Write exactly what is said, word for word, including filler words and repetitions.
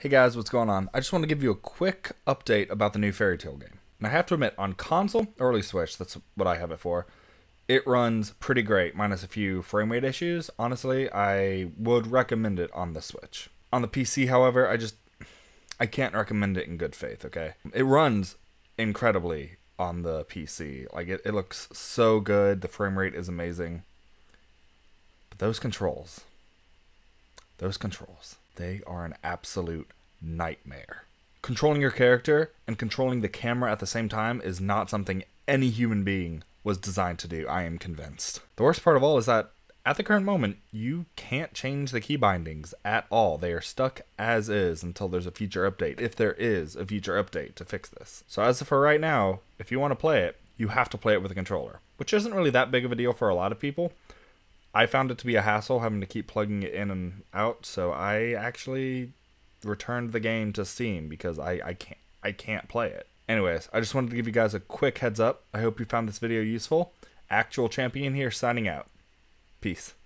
Hey guys, what's going on? I just want to give you a quick update about the new Fairy Tail game. And I have to admit, on console, or at least Switch, that's what I have it for, it runs pretty great, minus a few frame rate issues. Honestly, I would recommend it on the Switch. On the P C, however, I just, I can't recommend it in good faith, okay? It runs incredibly on the P C. Like, it, it looks so good, the frame rate is amazing. But those controls, those controls... they are an absolute nightmare. Controlling your character and controlling the camera at the same time is not something any human being was designed to do, I am convinced. The worst part of all is that, at the current moment, you can't change the key bindings at all. They are stuck as is until there's a future update, if there is a future update to fix this. So as for right now, if you want to play it, you have to play it with a controller, which isn't really that big of a deal for a lot of people. I found it to be a hassle having to keep plugging it in and out, so I actually returned the game to Steam because I, I can't I can't play it. Anyways, I just wanted to give you guys a quick heads up. I hope you found this video useful. Actual Champion here signing out. Peace.